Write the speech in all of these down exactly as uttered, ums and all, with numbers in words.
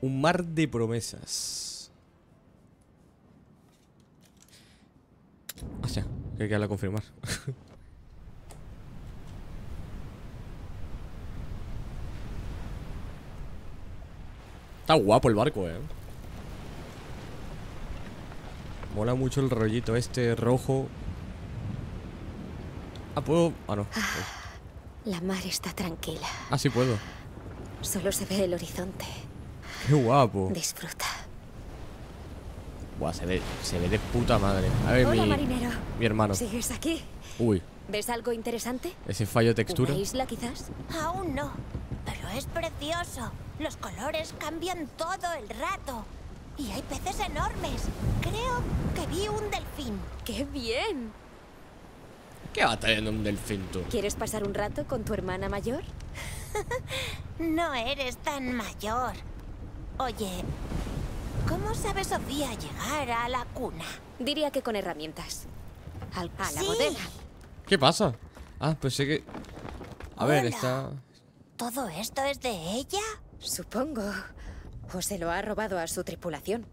Un mar de promesas. O sea, que hay que darle a confirmar. Está guapo el barco, eh. Mola mucho el rollito este rojo. Ah, puedo... Ah, no. La mar está tranquila. Ah, sí puedo. Solo se ve el horizonte. Qué guapo. Disfruta. Buah, se ve, se ve de puta madre. A ver, hola, mi, marinero. Mi hermano. ¿Sigues aquí? Uy. ¿Ves algo interesante? Ese fallo de textura. ¿Una isla, quizás? Aún no. Pero es precioso. Los colores cambian todo el rato. Y hay peces enormes. Creo que vi un delfín. ¡Qué bien! ¿Qué va a traer un delfín tú? ¿Quieres pasar un rato con tu hermana mayor? No eres tan mayor. Oye, ¿cómo sabe Sofía llegar a la cuna? Diría que con herramientas. Al, a la sí. bodega. ¿Qué pasa? Ah, pues sí que... A Hola. ver, está... ¿Todo esto es de ella? Supongo. O se lo ha robado a su tripulación.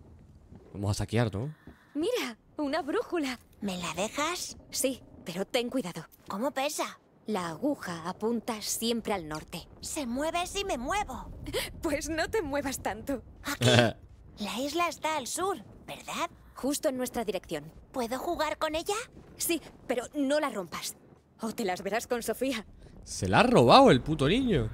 Vamos a saquear, ¿no? Mira, una brújula. ¿Me la dejas? Sí, pero ten cuidado. ¿Cómo pesa? La aguja apunta siempre al norte. Se mueve si me muevo. Pues no te muevas tanto. Aquí. La isla está al sur, ¿verdad? Justo en nuestra dirección. ¿Puedo jugar con ella? Sí, pero no la rompas. O te las verás con Sofía. Se la ha robado el puto niño.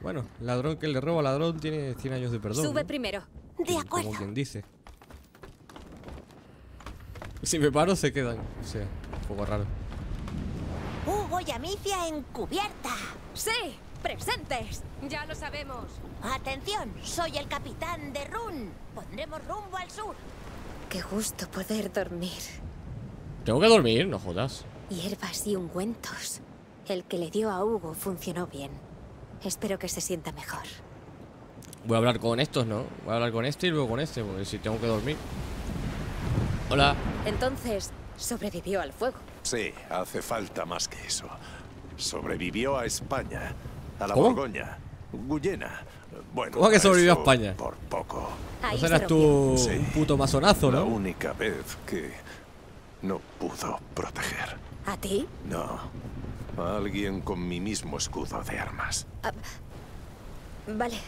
Bueno, ladrón que le roba a ladrón tiene cien años de perdón. Sube, ¿no? Primero. De acuerdo. Como quien dice. Si me paro se quedan. O sea, un poco raro. Hugo y Amicia en cubierta. Sí, presentes. Ya lo sabemos. Atención, soy el capitán de Run. Pondremos rumbo al sur. Qué gusto poder dormir. Tengo que dormir, no jodas. Hierbas y ungüentos. El que le dio a Hugo funcionó bien. Espero que se sienta mejor. Voy a hablar con estos, ¿no? Voy a hablar con este y luego con este, porque si tengo que dormir. Hola. Entonces, ¿sobrevivió al fuego? Sí, hace falta más que eso. Sobrevivió a España, a la ¿Cómo? Borgoña, Guyena. Bueno, ¿cómo que sobrevivió a España? Por poco. Ahí ¿No serás tú sí, un puto masonazo, no? La única vez que no pudo proteger. ¿A ti? No. A alguien con mi mismo escudo de armas. Ah, vale.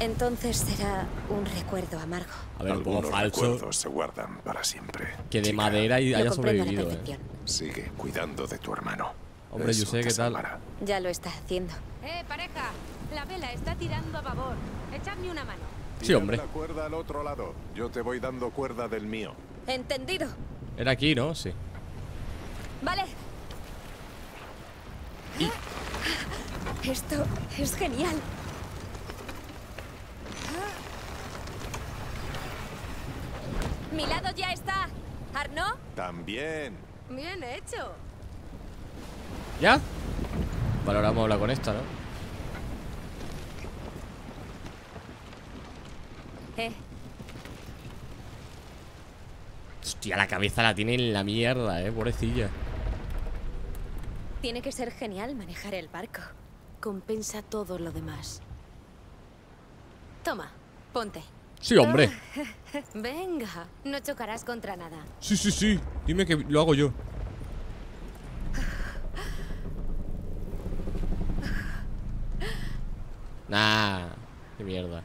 Entonces será un recuerdo amargo. A ver, algunos recuerdos se guardan para siempre. Que de chica, madera y haya sobrevivido. Eh. Sigue cuidando de tu hermano. Hombre, yo sé qué tal. Separa. Ya lo está haciendo. Eh, pareja, la vela está tirando a babor. Echadme una mano. Sí, hombre. Tira la cuerda al otro lado. Yo te voy dando cuerda del mío. Entendido. Era aquí, ¿no? Sí. Vale. Y... Esto es genial. Mi lado ya está. ¿Arnaud? También. Bien hecho. ¿Ya? Vale, ahora vamos a hablar con esta, ¿no? Eh. Hostia, la cabeza la tiene en la mierda, eh, pobrecilla. Tiene que ser genial manejar el barco. Compensa todo lo demás. Toma, ponte. Sí, hombre. Ah, venga, no chocarás contra nada. Sí, sí, sí. Dime que lo hago yo. Nah, qué mierda.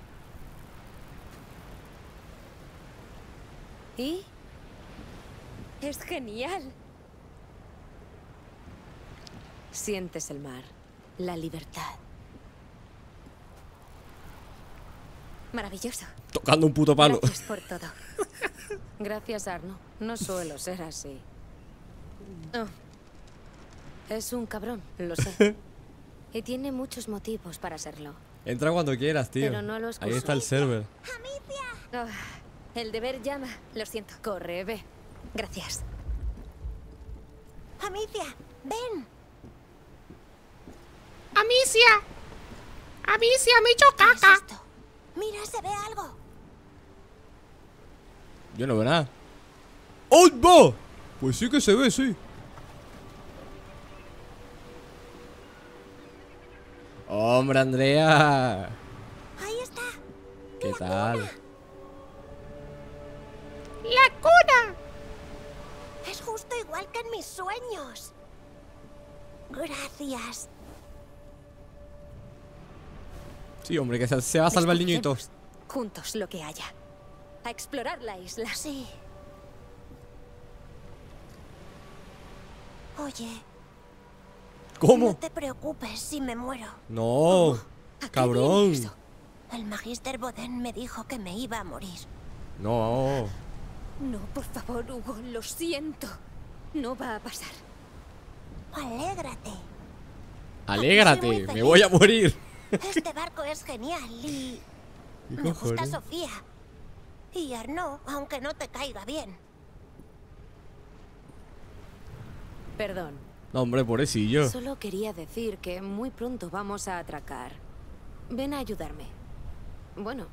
¿Y? Es genial. Sientes el mar, la libertad. Maravilloso. Tocando un puto palo. Gracias por todo. Gracias, Arnaud. No suelo ser así. Oh. Es un cabrón, lo sé. Y tiene muchos motivos para serlo. Entra cuando quieras, tío. Pero no lo escucho. Ahí está el server. Oh, el deber llama. Lo siento. Corre, ve. Gracias. Amicia, ven. ¡Amicia! ¡Amicia, me he hecho caca! Es mira, se ve algo. Yo no veo nada. ¡Oh, va! Pues sí que se ve, sí. ¡Hombre, Andrea! Ahí está. ¿Qué la tal? Cuna. ¡La cuna! Es justo igual que en mis sueños. Gracias. Sí, hombre, que se va a salvar el niñito. Juntos lo que haya. A explorar la isla. Sí. Oye. ¿Cómo? No te preocupes si me muero. No, cabrón. El Magister Boden me dijo que me iba a morir. No. No, por favor, Hugo, lo siento. No va a pasar. Alégrate. Alégrate, me voy a morir. Este barco es genial y... me gusta Sofía. Y Arnaud, aunque no te caiga bien. Perdón. No, hombre, pobrecillo. Solo quería decir que muy pronto vamos a atracar. Ven a ayudarme. Bueno,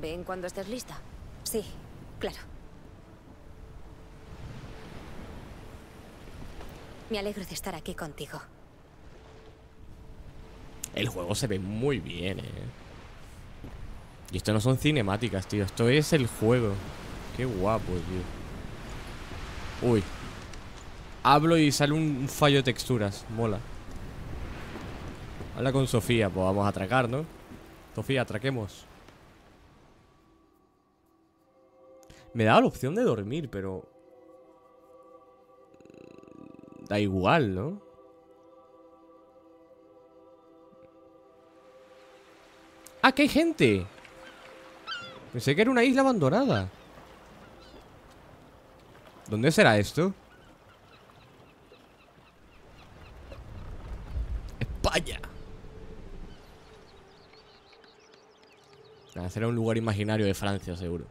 ven cuando estés lista. Sí, claro. Me alegro de estar aquí contigo. El juego se ve muy bien, eh. Y esto no son cinemáticas, tío. Esto es el juego. Qué guapo, tío. Uy. Hablo y sale un fallo de texturas. Mola. Habla con Sofía. Pues vamos a atracar, ¿no? Sofía, atraquemos. Me daba la opción de dormir, pero... da igual, ¿no? ¡Ah, que hay gente! Pensé que era una isla abandonada. ¿Dónde será esto? España. Nada, será un lugar imaginario de Francia, seguro.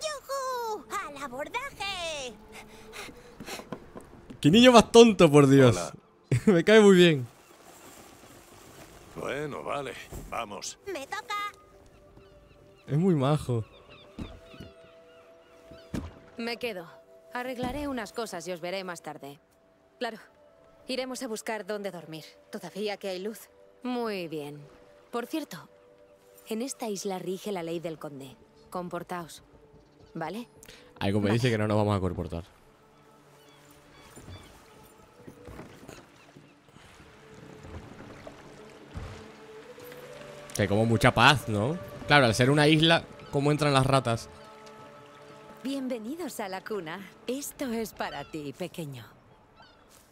¡Yujú! ¡Al abordaje! ¡Qué niño más tonto, por Dios! Me cae muy bien. Bueno, vale, vamos. Me toca. Es muy majo. Me quedo. Arreglaré unas cosas y os veré más tarde. Claro. Iremos a buscar dónde dormir. Todavía que hay luz. Muy bien. Por cierto, en esta isla rige la ley del conde. Comportaos. ¿Vale? Algo me vale. Dice que no nos vamos a comportar. Que como mucha paz, ¿no? Claro, al ser una isla, ¿cómo entran las ratas? Bienvenidos a la cuna. Esto es para ti, pequeño.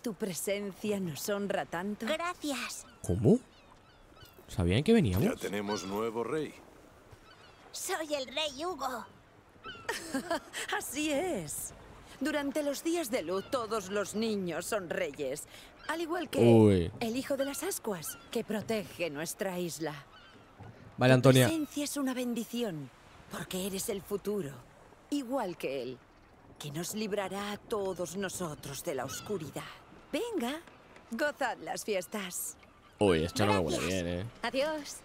Tu presencia nos honra tanto. Gracias. ¿Cómo? ¿Sabían que veníamos? Ya tenemos nuevo rey. Soy el rey Hugo. Así es. Durante los días de luz todos los niños son reyes. Al igual que Uy. el hijo de las ascuas, que protege nuestra isla. Vale, Antonia. Tu presencia es una bendición, porque eres el futuro. Igual que él, que nos librará a todos nosotros de la oscuridad. Venga, gozad las fiestas. Uy, esto no me huele bien, eh. Adiós.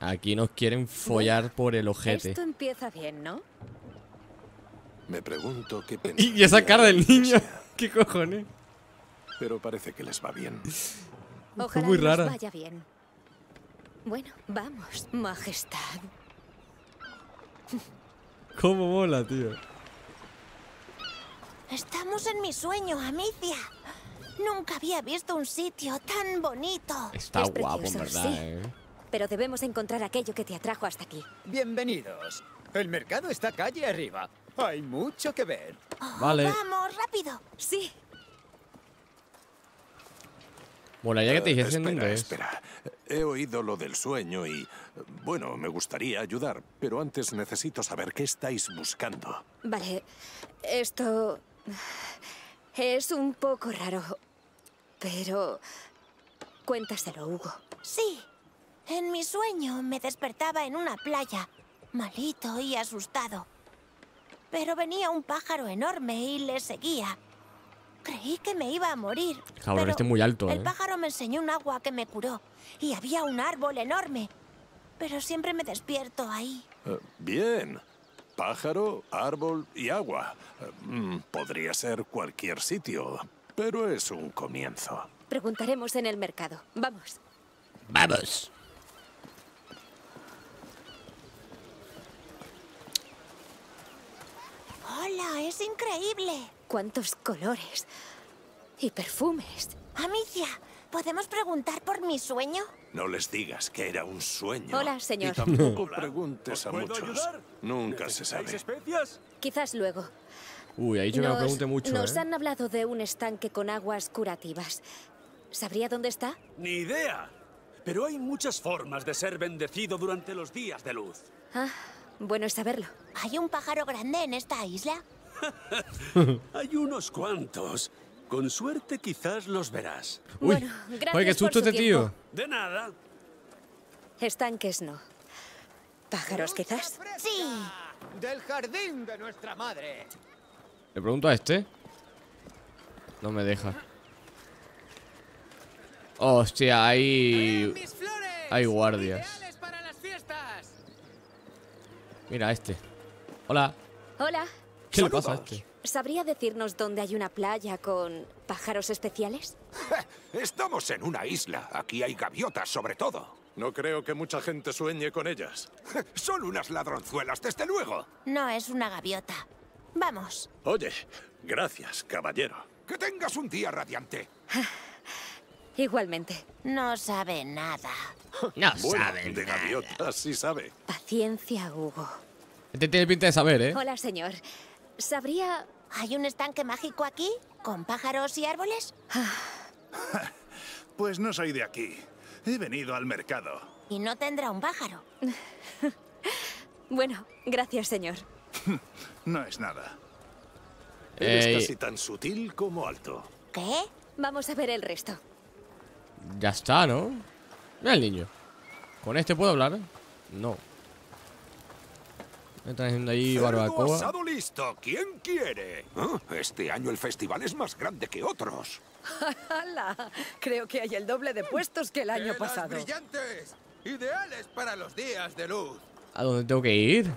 Aquí nos quieren follar bueno, por el ojete. Esto empieza bien, ¿no? Me pregunto qué pensaría. Y esa cara del niño, qué cojones. Pero parece que les va bien. Ojalá muy rara. Nos vaya bien. Bueno, vamos, majestad. Cómo mola, tío. Estamos en mi sueño, Amicia. Nunca había visto un sitio tan bonito. Está es guapo, precioso, en verdad, sí. ¿eh? Pero debemos encontrar aquello que te atrajo hasta aquí. Bienvenidos. El mercado está calle arriba. Hay mucho que ver. Oh, vale. Vamos, rápido. Sí. Bueno, ya que te dije, uh, espera, espera. He oído lo del sueño y... bueno, me gustaría ayudar, pero antes necesito saber qué estáis buscando. Vale, esto... es un poco raro, pero... cuéntaselo, Hugo. Sí, en mi sueño me despertaba en una playa, malito y asustado. Pero venía un pájaro enorme y le seguía. Creí que me iba a morir. Cabrón, pero este muy alto, ¿eh? El pájaro me enseñó un agua que me curó. Y había un árbol enorme. Pero siempre me despierto ahí. Uh, bien. Pájaro, árbol y agua. Podría ser cualquier sitio, pero es un comienzo. Preguntaremos en el mercado. Vamos. Vamos. Hola, es increíble. Cuántos colores y perfumes. Amicia, ¿podemos preguntar por mi sueño? No les digas que era un sueño. Hola, señor. Y tampoco preguntes a muchos. Ayudar? Nunca se sabe. ¿Especias? Quizás luego. Uy, ahí yo nos, me lo pregunté mucho. Nos ¿eh? han hablado de un estanque con aguas curativas. ¿Sabría dónde está? Ni idea. Pero hay muchas formas de ser bendecido durante los días de luz. Ah, bueno es saberlo. ¿Hay un pájaro grande en esta isla? Hay unos cuantos. Con suerte quizás los verás. Uy, bueno, gracias. Oye, qué susto este tío. De nada. Estanques no. Pájaros quizás. Sí. Del jardín de nuestra madre. Le pregunto a este. No me deja. Hostia, hay... hay guardias. Mira, este. Hola. Hola. ¿Qué le pasa a este? ¿Sabría decirnos dónde hay una playa con pájaros especiales? Estamos en una isla. Aquí hay gaviotas, sobre todo. No creo que mucha gente sueñe con ellas. Son unas ladronzuelas, desde luego. No es una gaviota. Vamos. Oye, gracias, caballero. Que tengas un día radiante. Igualmente. No sabe nada. No bueno, sabe de nada. Gaviotas sí sabe. Paciencia, Hugo. Este tiene pinta de saber, ¿eh? Hola, señor. ¿Sabría...? ¿Hay un estanque mágico aquí? ¿Con pájaros y árboles? Pues no soy de aquí. He venido al mercado. Y no tendrá un pájaro. Bueno, gracias, señor. No es nada. Eres Ey. casi tan sutil como alto. ¿Qué? Vamos a ver el resto. Ya está, ¿no? Mira el niño. ¿Con este puedo hablar? No. Me están haciendo ahí barbacoa. Asado listo. ¿Quién quiere? ¿Ah? Este año el festival es más grande que otros. ¡Hala! Creo que hay el doble de puestos que el año pasado. Brillantes, ideales para los días de luz. ¿A dónde tengo que ir?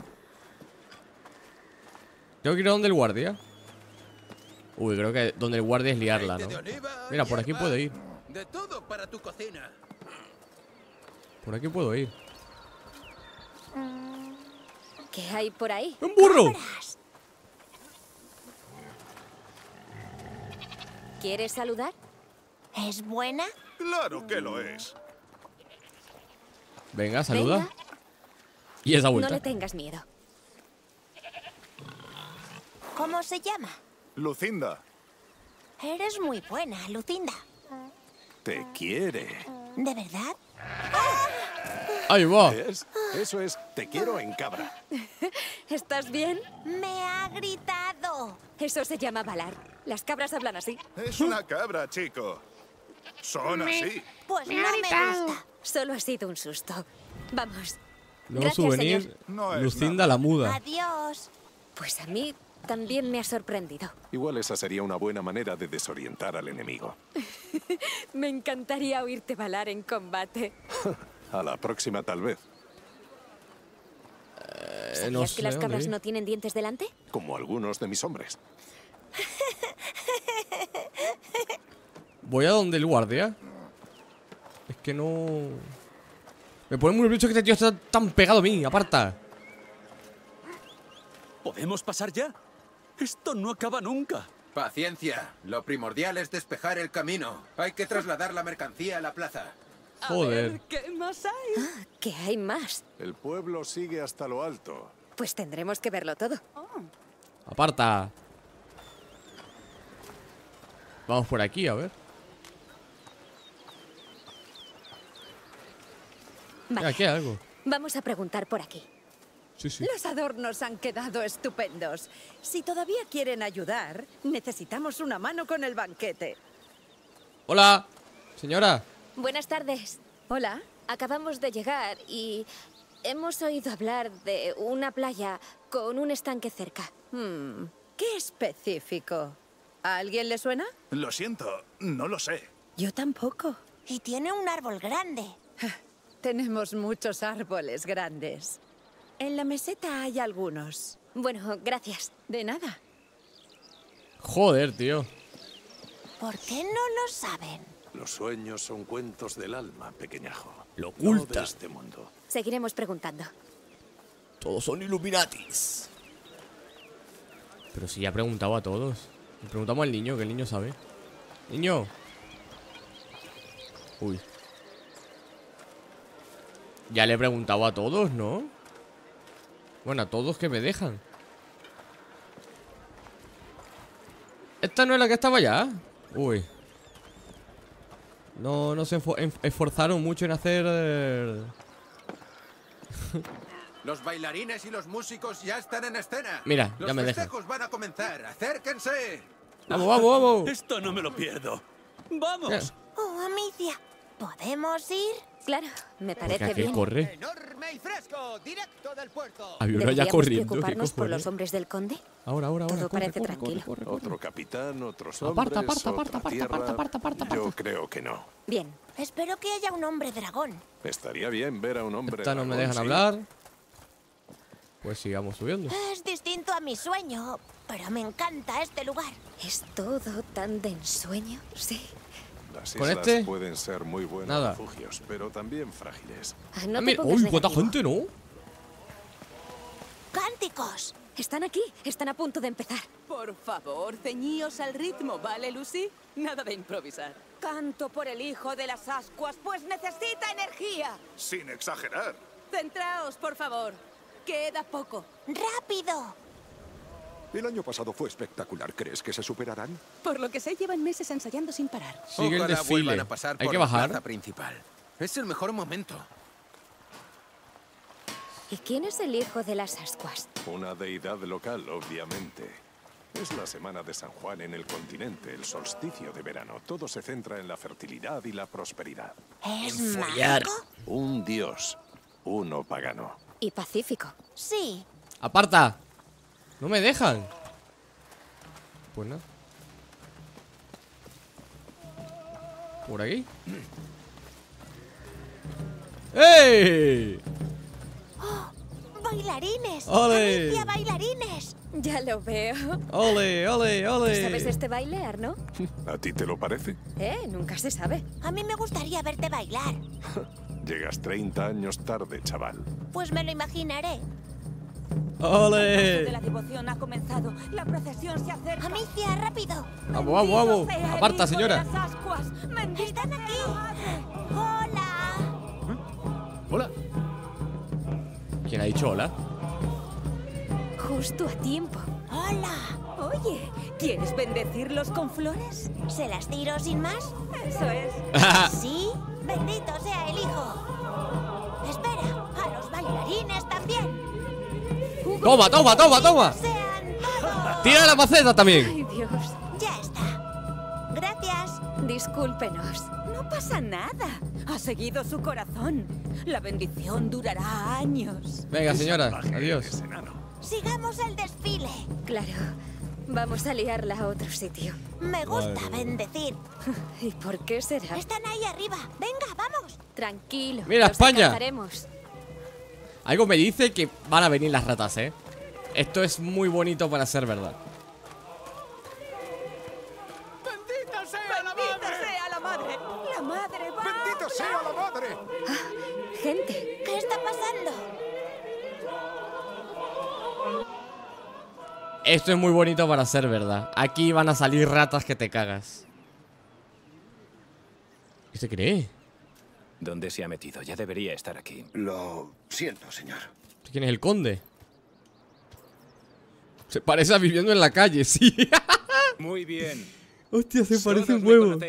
Tengo que ir a donde el guardia. Uy, creo que donde el guardia es liarla, ¿no? Mira, por aquí puedo ir. De todo para tu cocina. Por aquí puedo ir. ¿Qué hay por ahí? ¡Un burro! ¿Quieres saludar? ¿Es buena? Claro que lo es. Venga, saluda. Venga. Y esa vuelta. No le tengas miedo. ¿Cómo se llama? Lucinda. Eres muy buena, Lucinda. Te quiere. ¿De verdad? ¡Ah! Ahí va. ¿Ves? Eso es, te quiero en cabra. ¿Estás bien? Me ha gritado. Eso se llama balar. Las cabras hablan así. Es una cabra, chico. Son me, así. Pues me no me gusta. Solo ha sido un susto. Vamos. Luego souvenir, no Lucinda nada. La muda. Adiós. Pues a mí también me ha sorprendido. Igual esa sería una buena manera de desorientar al enemigo. Me encantaría oírte balar en combate. A la próxima, tal vez. Eh, ¿Sabías no sé, que las cabras no tienen dientes delante? Como algunos de mis hombres. Voy a donde el guardia. Es que no... Me pone muy nervioso que este tío está tan pegado a mí. Aparta. ¿Podemos pasar ya? Esto no acaba nunca. Paciencia. Lo primordial es despejar el camino. Hay que trasladar la mercancía a la plaza. Joder. A ver, ¿qué más hay? Ah, ¿qué hay más? El pueblo sigue hasta lo alto. Pues tendremos que verlo todo. Oh. Aparta. Vamos por aquí, a ver. Vale. Aquí hay algo. Vamos a preguntar por aquí. Sí, sí. Los adornos han quedado estupendos. Si todavía quieren ayudar, necesitamos una mano con el banquete. Hola, señora. Buenas tardes. Hola. Acabamos de llegar y hemos oído hablar de una playa con un estanque cerca. Hmm. ¿Qué específico? ¿A alguien le suena? Lo siento, no lo sé. Yo tampoco. Y tiene un árbol grande. Tenemos muchos árboles grandes. En la meseta hay algunos. Bueno, gracias. De nada. Joder, tío. ¿Por qué no lo saben? Los sueños son cuentos del alma, pequeñajo. Lo oculta. No de este mundo. Seguiremos preguntando. Todos son Illuminatis. Pero si ya ha preguntado a todos. Le preguntamos al niño, que el niño sabe. Niño. Uy. Ya le he preguntado a todos, ¿no? Bueno, a todos que me dejan. ¿Esta no es la que estaba ya? Uy. No, no se esforzaron mucho en hacer... Eh... Los bailarines y los músicos ya están en escena. Mira, ya me dejan. Los festejos van a comenzar. ¡Acérquense! ¡Vamos, vamos, vamos! Esto no me lo pierdo. ¡Vamos! ¿Qué? Oh, Amicia, ¿podemos ir? Claro, me parece bien. Corre. Enorme y fresco, directo del puerto. Había uno ya corriendo. ¿Preocuparnos por los hombres del conde? Ahora, ahora, ahora. Todo parece tranquilo. Otro capitán, otros hombres. Aparta, aparta, aparta, aparta, aparta, aparta. Yo creo que no. Bien. Espero que haya un hombre dragón. Estaría bien ver a un hombre dragón. Esta no me dejan hablar. Pues sigamos subiendo. Es distinto a mi sueño, pero me encanta este lugar. Es todo tan de ensueño, sí. Las ¿Con islas este? Pueden ser muy buenos Nada. refugios, pero también frágiles. Ah, no Uy, cuánta gente, ¿no? ¡Cánticos! Están aquí, están a punto de empezar. Por favor, ceñíos al ritmo, ¿vale, Lucy? Nada de improvisar. Canto por el hijo de las ascuas, pues necesita energía. Sin exagerar. Centraos, por favor. Queda poco. ¡Rápido! El año pasado fue espectacular. ¿Crees que se superarán? Por lo que sé, llevan meses ensayando sin parar. Sigue el desfile. A pasar Hay por que bajar. La principal. Es el mejor momento. ¿Y quién es el hijo de las ascuas? Una deidad local, obviamente. Es la semana de San Juan en el continente, el solsticio de verano. Todo se centra en la fertilidad y la prosperidad. ¿Es mágico? Un dios, uno pagano. Y pacífico. Sí. Aparta. No me dejan. Pues nada. Por aquí. ¡Ey! Oh, ¡bailarines! ¡Ole! Alicia, bailarines. Ya lo veo. ¡Ole, ole, ole! ¿Sabes este baile, Arnaud? ¿A ti te lo parece? Eh, nunca se sabe. A mí me gustaría verte bailar. Llegas treinta años tarde, chaval. Pues me lo imaginaré. ¡Ole! La devoción ha comenzado. La procesión se acerca. ¡Amicia, rápido! ¡Vamos, vamos, vamos! ¡Aparta, señora! ¡Están aquí! ¡Hola! ¿Hola? ¿Quién ha dicho hola? Justo a tiempo. ¡Hola! Oye, ¿quieres bendecirlos con flores? ¿Se las tiro sin más? Eso es. ¿Sí? ¡Bendito sea el hijo! ¡Espera! ¡A los bailarines también! Toma, toma, toma, toma. Tira la maceta también. Ay, Dios. Ya está. Gracias. Discúlpenos. No pasa nada. Ha seguido su corazón. La bendición durará años. Venga, señora. Adiós. Sigamos el desfile. Claro. Vamos a liarla a otro sitio. Me gusta vale. bendecir. ¿Y por qué será? Están ahí arriba. Venga, vamos. Tranquilo. Mira, España. Alcanzaremos. Algo me dice que van a venir las ratas, ¿eh? Esto es muy bonito para ser verdad. ¡Bendita sea la madre! ¡Bendita sea la madre! ¡La madre va! ¡Bendita sea la madre! Ah, gente, ¿qué está pasando? Esto es muy bonito para ser verdad. Aquí van a salir ratas que te cagas. ¿Qué se cree? ¿Dónde se ha metido? Ya debería estar aquí. Lo siento, señor. ¿Quién es el conde? Se parece a viviendo en la calle, sí. Muy bien. Hostia, se parece un huevo.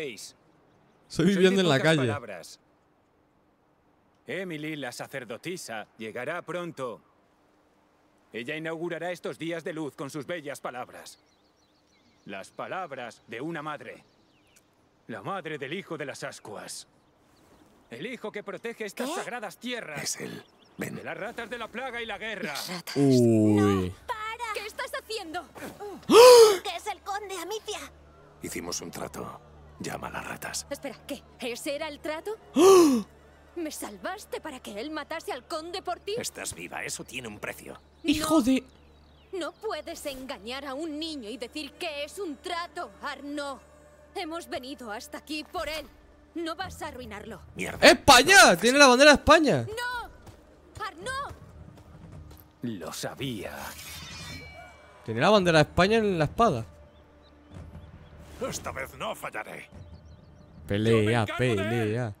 Soy viviendo en la calle. Palabras. Emily, la sacerdotisa, llegará pronto. Ella inaugurará estos días de luz con sus bellas palabras. Las palabras de una madre. La madre del hijo de las ascuas. El hijo que protege estas ¿Qué? sagradas tierras. Es él. Ven. De las ratas de la plaga y la guerra. Uy. No, para. ¿Qué estás haciendo? Oh. ¿Qué es el conde, Amicia? Hicimos un trato. Llama a las ratas. Espera, ¿qué? ¿Ese era el trato? Oh. ¿Me salvaste para que él matase al conde por ti? Estás viva, eso tiene un precio. ¡Hijo de...! No puedes engañar a un niño y decir que es un trato, Arnaud. Hemos venido hasta aquí por él. No vas a arruinarlo. Mierda. ¡España! ¡Tiene la bandera de España! ¡No! ¡Arnaud! Lo sabía. Tiene la bandera de España en la espada. Esta vez no fallaré. Pelea, pelea.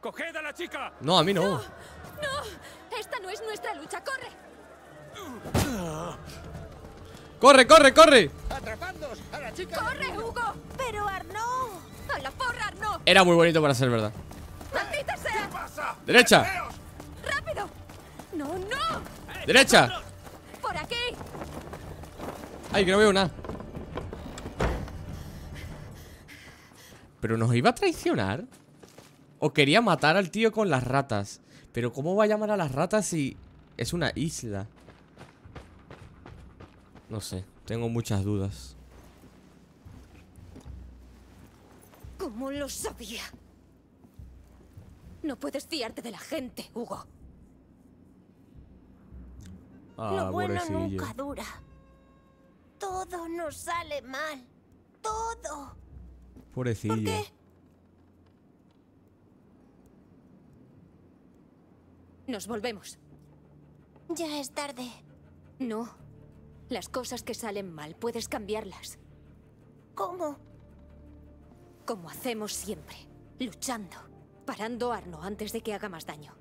¡Coged a la chica! No, a mí no. No, no. Esta no es nuestra lucha. ¡Corre! ¡Corre, corre, corre! ¡Atrapadnos a la chica! ¡Corre, Hugo! ¡Pero Arnaud! ¡A la porra, Arnaud! Era muy bonito para ser verdad. ¡Maldita sea! ¿Qué pasa? ¡Derecha! ¡Rápido! ¡No, no! ¡Derecha! ¡Por aquí! ¡Ay, que no veo nada! Pero nos iba a traicionar. O quería matar al tío con las ratas. Pero ¿cómo va a llamar a las ratas si es una isla? No sé, tengo muchas dudas. ¿Cómo lo sabía? No puedes fiarte de la gente, Hugo. Ah, lo bueno nunca dura. Todo nos sale mal. Todo. Pobrecillo. ¿Por qué? Nos volvemos. Ya es tarde. No. Las cosas que salen mal puedes cambiarlas. ¿Cómo? Como hacemos siempre. Luchando. Parando a Arnaud antes de que haga más daño.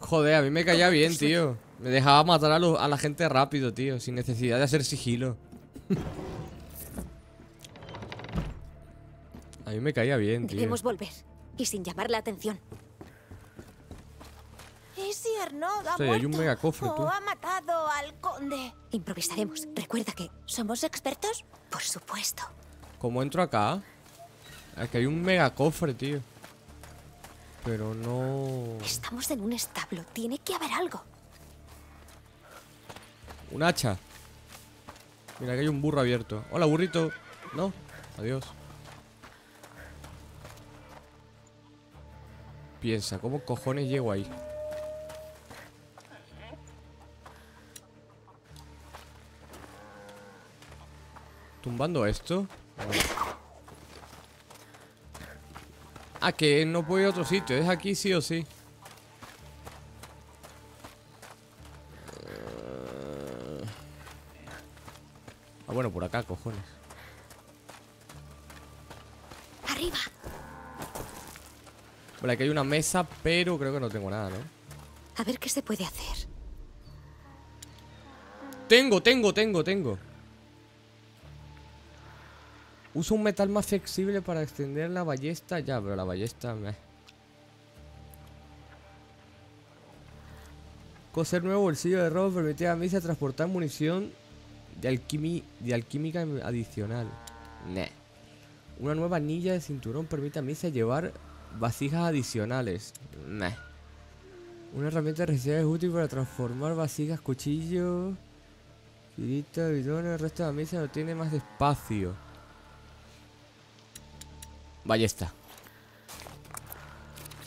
Joder, a mí me caía bien, tío. Me dejaba matar a, lo, a la gente rápido, tío. Sin necesidad de hacer sigilo. A mí me caía bien, tío. Debemos volver. Y sin llamar la atención. ¿Y si Arnaud ha muerto o ha matado al conde? Improvisaremos. Recuerda que... ¿Somos expertos? Por supuesto. ¿Cómo entro acá? Aquí hay un mega cofre, tío. Pero no... Estamos en un establo. Tiene que haber algo. Un hacha. Mira, aquí hay un burro abierto. Hola, burrito. No. Adiós. Piensa, ¿cómo cojones llego ahí? ¿Tumbando esto? Vale. Ah, que no puedo ir a otro sitio. Es aquí sí o sí. Ah, bueno, por acá, cojones. Arriba. Vale, aquí hay una mesa, pero creo que no tengo nada, ¿no? A ver qué se puede hacer. Tengo, tengo, tengo, tengo. Usa un metal más flexible para extender la ballesta. Ya, pero la ballesta... Meh. Coser nuevo bolsillo de robo permite a Amicia transportar munición de, alquimi de alquímica adicional. Nah. Una nueva anilla de cinturón permite a Amicia llevar vasijas adicionales. Nah. Una herramienta residual es útil para transformar vasijas, cuchillos, tiritas, bidones. El resto de Amicia no tiene más espacio. Ballesta.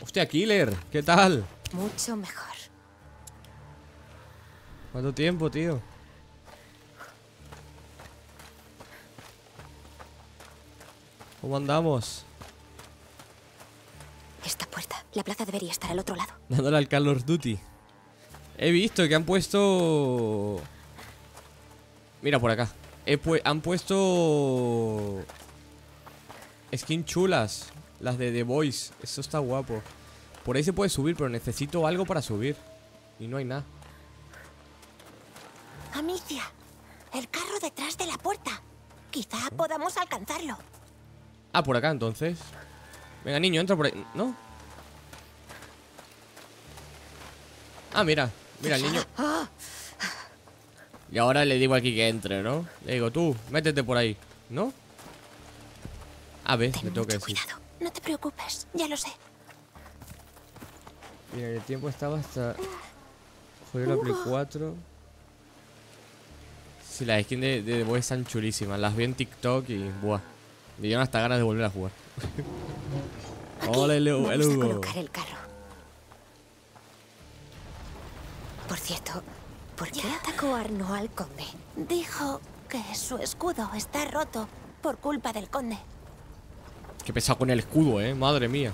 Hostia, Killer, ¿qué tal? Mucho mejor. ¿Cuánto tiempo, tío? ¿Cómo andamos? Esta puerta, la plaza debería estar al otro lado. Dándole al Call of Duty. He visto que han puesto... Mira, por acá. He pu han puesto... Skin chulas. Las de The Boys. Eso está guapo. Por ahí se puede subir, pero necesito algo para subir. Y no hay nada. Amicia, el carro detrás de la puerta. Quizá ¿Eh? podamos alcanzarlo. Ah, por acá entonces. Venga, niño, entra por ahí. ¿No? Ah, mira. Mira el niño. Y ahora le digo aquí que entre, ¿no? Le digo, tú, métete por ahí. ¿No? A ver, ten, le tengo que decir. Cuidado. No te preocupes, ya lo sé. Mira, el tiempo estaba hasta... Joder, la Play cuatro. Sí, las skins de, de The Boys están chulísimas. Las vi en TikTok y... Buah. Me dieron hasta ganas de volver a jugar. Hola, el Hugo. Por cierto, ¿por qué ya. atacó Arnaud al conde? Dijo que su escudo está roto por culpa del conde. Qué pesado con el escudo, eh. Madre mía.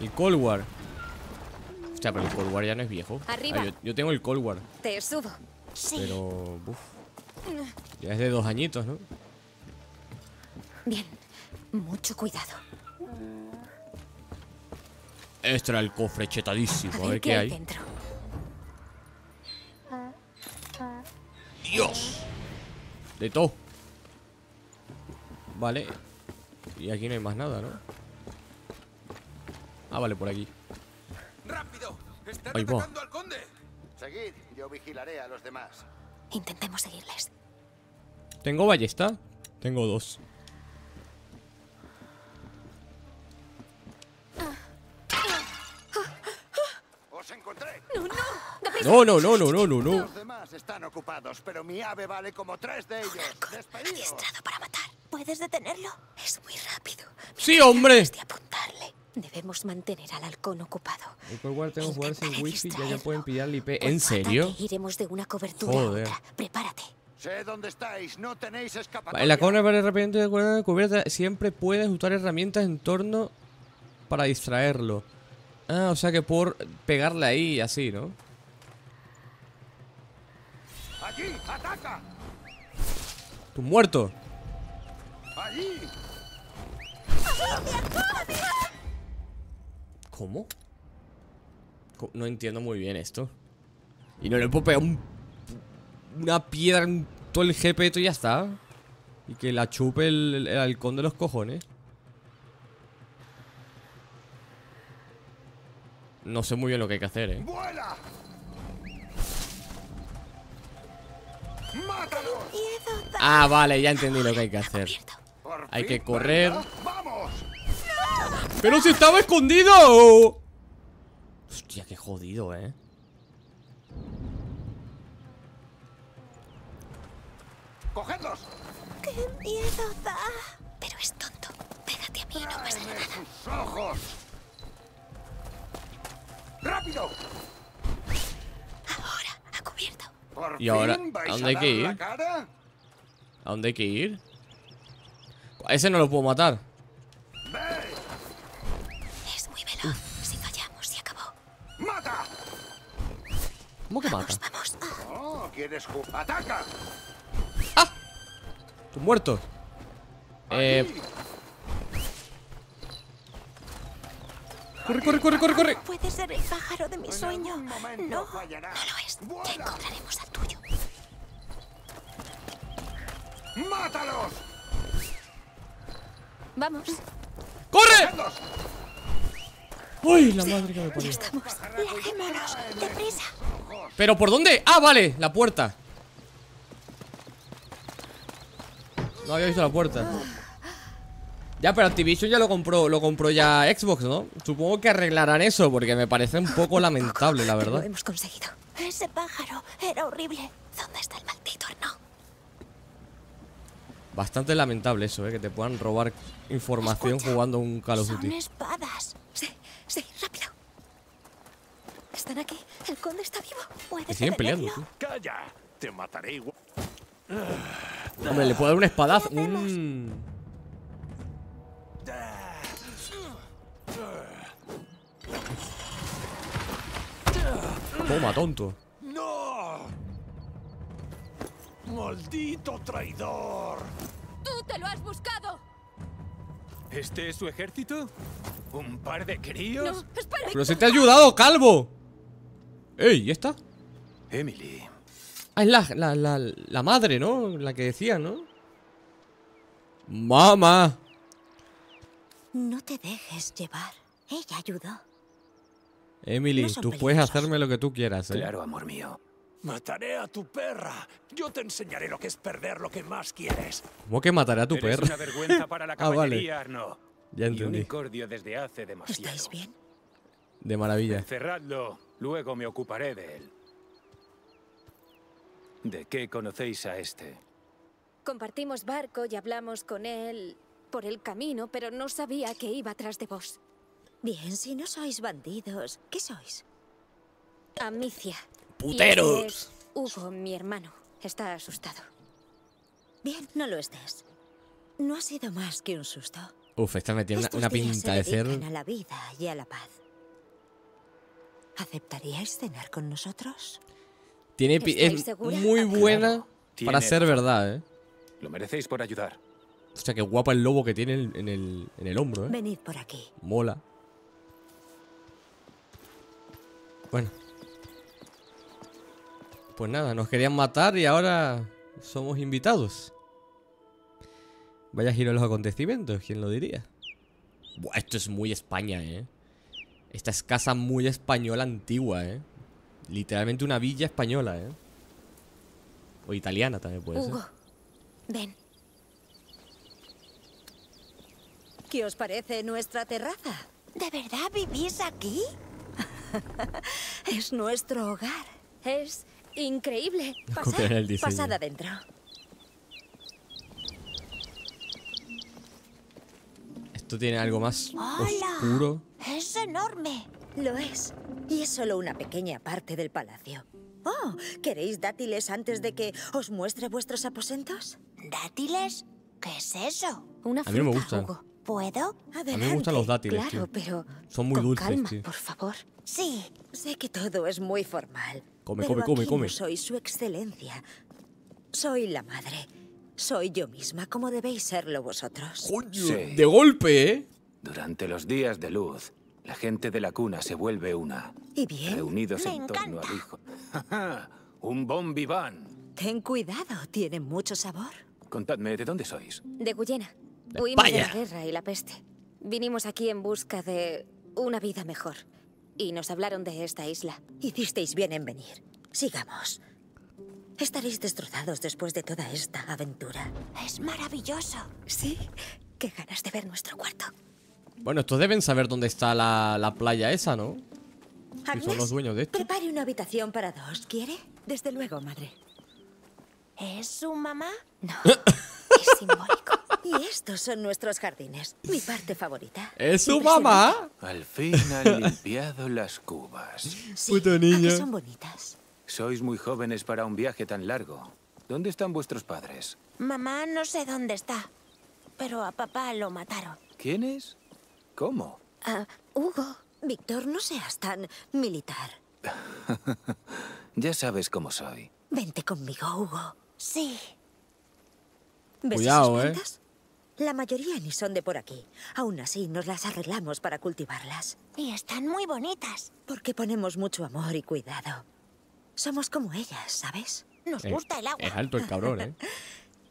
El Cold War. O sea, pero el Cold War ya no es viejo. Arriba. Ah, yo, yo tengo el Cold War. Te subo. Sí. Pero... Uf, ya es de dos añitos, ¿no? Bien. Mucho cuidado. Este era el cofre chetadísimo. A ver, a ver qué, qué hay dentro. Dios. De todo. Vale. Y aquí no hay más nada, ¿no? Ah, vale, por aquí. ¡Rápido! ¡Están atacando al conde! Seguid, yo vigilaré a los demás. Intentemos seguirles. ¿Tengo ballesta? Tengo dos. No, no, no, no, no, no, no. Los demás están ocupados, pero mi ave vale como tres de ellos. Adiestrado para matar. ¿Puedes detenerlo? Es muy rápido. Sí, hombre. De apuntarle. Debemos mantener al halcón ocupado. El Cold War tengo que jugar sin wifi, ya ya pueden pillar el I P. ¿En serio? Iremos de una cobertura a otra. Prepárate. Sé dónde estáis, no tenéis escapatoria. El halcón para repente de cuerda cubierta siempre puedes usar herramientas en torno para distraerlo. Ah, o sea que por pegarle ahí así, ¿no? Allí, ataca. Tú muerto. Allí. ¿Cómo? No entiendo muy bien esto. Y no le puedo pegar un, una piedra en todo el G P y ya está. Y que la chupe el, el halcón de los cojones. No sé muy bien lo que hay que hacer, eh. ¡Vuela! Ah, vale, ya entendí lo que hay que hacer. Hay que correr. ¡Pero si estaba escondido! Hostia, qué jodido, eh. ¡Cogedlos! ¡Qué miedo da! Pero es tonto. Pégate a mí y no pasa nada. ¡Ojos! ¡Rápido! Ahora, a cubierto. ¿Y ahora? ¿A dónde hay que ir? ¿A dónde hay que ir? A ese no lo puedo matar. Es muy veloz. Si fallamos, se acabó. ¡Mata! ¿Cómo que vamos, mata? Vamos. Oh, ¿quieres jugar? ¡Ataca! ¡Ah! ¡Tú muerto! Aquí. Eh. Corre, corre, corre, corre, corre. Puede ser el pájaro de mi sueño. No, no lo es. Ya encontraremos al tuyo. ¡Mátalos! Vamos. ¡Corre! ¡Uy, la madre que me pone! Ya estamos. Larguémonos, deprisa. ¿Pero por dónde? Ah, vale, la puerta. No había visto la puerta. Ya, pero Activision ya lo compró, lo compró ya Xbox, ¿no? Supongo que arreglarán eso, porque me parece un poco lamentable, la verdad. Lo hemos conseguido. Ese pájaro era horrible. ¿Dónde está el maldito Arnaud? Bastante lamentable eso, ¿eh? Que te puedan robar información. Escucha, jugando un Call of Duty. Son espadas. Sí, sí, rápido. Están aquí. El conde está vivo. Puedes siguen peleando, tú. Calla, te mataré igual. Hombre, le puedo dar un espadazo. Mmm... Toma, tonto. ¡No! ¡Maldito traidor! ¡Tú te lo has buscado! ¿Este es su ejército? ¿Un par de críos? No, espera. ¡Pero se te ha ayudado, calvo! ¡Ey! ¿Y esta? Emily. Ah, es la, la, la, la madre, ¿no? La que decía, ¿no? ¡Mamá! No te dejes llevar. Ella ayudó. Emily, no tú puedes peligrosos. Hacerme lo que tú quieras, ¿eh? Claro, amor mío. Mataré a tu perra. Yo te enseñaré lo que es perder lo que más quieres. ¿Cómo que matará a tu perra? Una vergüenza para la caballería, ah, vale. Arnaud. Ya entendí. Desde hace demasiado. ¿Estáis bien? De maravilla. Cerradlo. Luego me ocuparé de él. ¿De qué conocéis a este? Compartimos barco y hablamos con él por el camino, pero no sabía que iba tras de vos. Bien, si no sois bandidos, ¿qué sois? Amicia. ¡Puteros! Es Hugo, mi hermano. Está asustado. Bien, no lo estés. No ha sido más que un susto. Uf, esta me tiene una, una pinta de ser... a la vida y a la paz. ¿Aceptaríais cenar con nosotros? Tiene es segura? Muy buena claro. Para ser verdad, ¿eh? Lo merecéis por ayudar. O sea, qué guapa el lobo que tiene en el, en el hombro, ¿eh? Venid por aquí. Mola. Bueno. Pues nada, nos querían matar y ahora somos invitados. Vaya giro en los acontecimientos, ¿quién lo diría? Buah, esto es muy España, ¿eh? Esta es casa muy española antigua, ¿eh? Literalmente una villa española, ¿eh? O italiana también puede ser. Hugo, ven. ¿Qué os parece nuestra terraza? ¿De verdad vivís aquí? Es nuestro hogar. Es increíble. Pasad, pasad adentro. Esto tiene algo más oscuro. Es enorme. Lo es. Y es solo una pequeña parte del palacio. Oh, ¿queréis dátiles antes de que os muestre vuestros aposentos? ¿Dátiles? ¿Qué es eso? Una fruta, a mí me gusta. Hugo. ¿Puedo? Adelante. A mí me gustan los dátiles, claro, tío. Pero son muy con dulces, calma, tío. Por favor. Sí, sé que todo es muy formal. Come, come, come, come. No soy su excelencia. Soy la madre. Soy yo misma, como debéis serlo vosotros. ¡Coño! Sí. De golpe, ¿eh? Durante los días de luz, la gente de la cuna se vuelve una. ¿Y bien? Reunidos me en torno al hijo. ¡Un bon vivant! Ten cuidado, tiene mucho sabor. Contadme, ¿de dónde sois? De Guyena. Huimos de la guerra y la peste. Vinimos aquí en busca de una vida mejor. Y nos hablaron de esta isla. Hicisteis bien en venir. Sigamos. Estaréis destrozados después de toda esta aventura. Es maravilloso. Sí, qué ganas de ver nuestro cuarto. Bueno, estos deben saber dónde está la, la playa esa, ¿no? Agnes, son los dueños de esto. Prepare una habitación para dos, ¿quiere? Desde luego, madre. ¿Es su mamá? No, es simbólico. Y estos son nuestros jardines, mi parte favorita. ¿Es su mamá? Al fin han limpiado las cubas. Sí, puto niño. Son bonitas. Sois muy jóvenes para un viaje tan largo. ¿Dónde están vuestros padres? Mamá no sé dónde está, pero a papá lo mataron. ¿Quién es? ¿Cómo? Uh, Hugo, Víctor, no seas tan militar. Ya sabes cómo soy. Vente conmigo, Hugo. Sí. ¿Ves cuidado, esas plantas? ¿Eh? La mayoría ni son de por aquí. Aún así, nos las arreglamos para cultivarlas. Y están muy bonitas. Porque ponemos mucho amor y cuidado. Somos como ellas, ¿sabes? Nos eh, gusta el agua. Es alto el cabrón, ¿eh?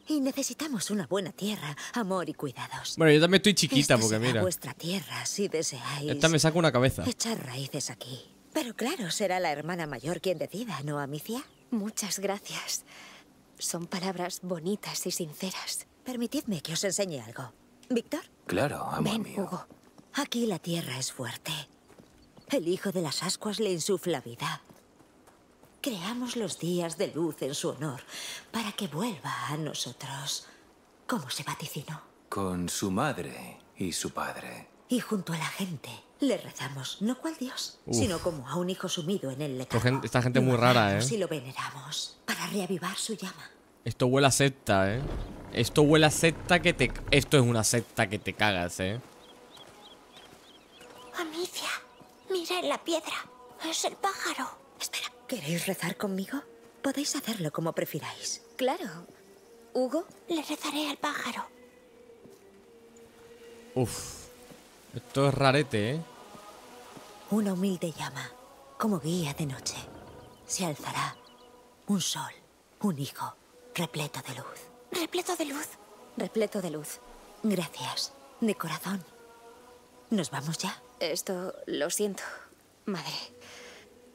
Y necesitamos una buena tierra, amor y cuidados. Bueno, yo también estoy chiquita esta porque mira. Vuestra tierra, si deseáis. Esta me saca una cabeza. Echar raíces aquí. Pero claro, será la hermana mayor quien decida, ¿no, Amicia? Muchas gracias. Son palabras bonitas y sinceras. Permitidme que os enseñe algo. ¿Víctor? Claro, amor mío. Ven, Hugo. Aquí la tierra es fuerte. El hijo de las ascuas le insufla vida. Creamos los días de luz en su honor, para que vuelva a nosotros, como se vaticinó. Con su madre y su padre. Y junto a la gente, le rezamos, no cual Dios, uf, sino como a un hijo sumido en el letargo. Esta gente muy rara, ¿eh? Y lo veneramos, para reavivar su llama. Esto huele a secta, ¿eh? Esto huele a secta que te... Esto es una secta que te cagas, ¿eh? Amicia, mira en la piedra, es el pájaro. Espera. ¿Queréis rezar conmigo? Podéis hacerlo como prefiráis. Claro. Hugo, le rezaré al pájaro. Uf. Esto es rarete, ¿eh? Una humilde llama, como guía de noche, se alzará. Un sol, un hijo, repleto de luz. Repleto de luz. Repleto de luz. Gracias, de corazón. ¿Nos vamos ya? Esto lo siento, madre.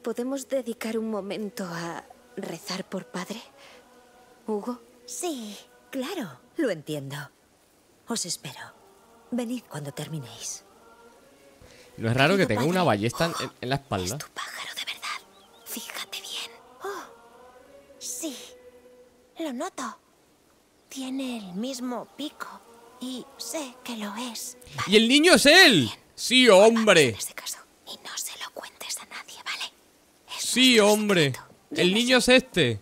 ¿Podemos dedicar un momento a rezar por padre? ¿Hugo? Sí, claro, lo entiendo. Os espero. Venid cuando terminéis. No es raro que tenga una ballesta oh, en, en la espalda. Es tu pájaro de verdad. Fíjate bien. Oh, sí, lo noto. Tiene el mismo pico y sé que lo es. Vale. ¡Y el niño es él! Bien. ¡Sí, hombre! En ese caso, y no se lo cuentes a nadie, ¿vale? Sí, hombre. El niño es este.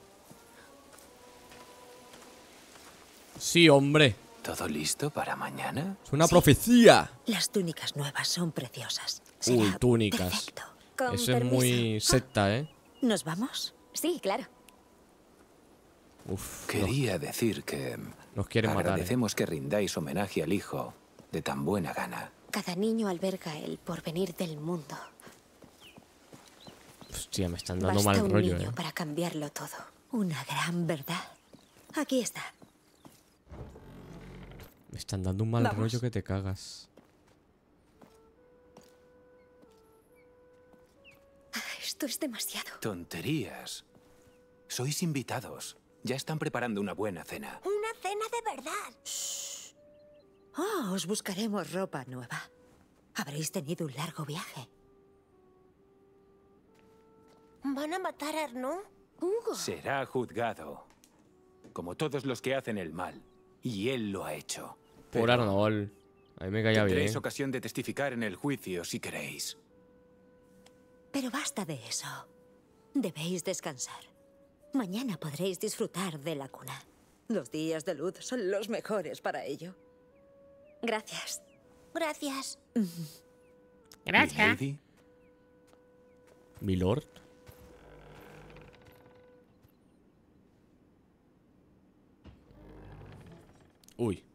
Sí, hombre. ¿Todo listo para mañana? Es una sí. profecía. Las túnicas nuevas son preciosas. Será Uy, túnicas. Perfecto. Con Eso permiso. es muy secta, ¿eh? ¿Nos vamos? Sí, claro. Uf, Quería no. decir que... Nos quieren agradecemos matar. Agradecemos ¿eh? que rindáis homenaje al hijo de tan buena gana. Cada niño alberga el porvenir del mundo. Hostia, me están dando Basta mal un rollo, niño eh. para cambiarlo todo. Una gran verdad. Aquí está. Me están dando un mal Vamos. rollo que te cagas. Esto es demasiado. Tonterías. Sois invitados. Ya están preparando una buena cena. Una cena de verdad. Shh. Oh, os buscaremos ropa nueva. Habréis tenido un largo viaje. ¿Van a matar a Arnaud? Hugo. Será juzgado. Como todos los que hacen el mal. Y él lo ha hecho. Por Arnaud. A mí me caía bien. Tendréis ocasión de testificar en el juicio si queréis. Pero basta de eso. Debéis descansar. Mañana podréis disfrutar de la cuna. Los días de luz son los mejores para ello. Gracias. Gracias. Gracias. Mi lord. Uy.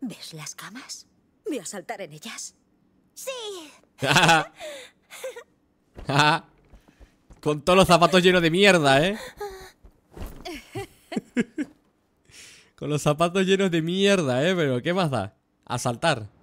¿Ves las camas? ¿Voy a saltar en ellas? Sí. Con todos los zapatos llenos de mierda, ¿eh? Con los zapatos llenos de mierda, ¿eh? Pero ¿qué más da? A saltar.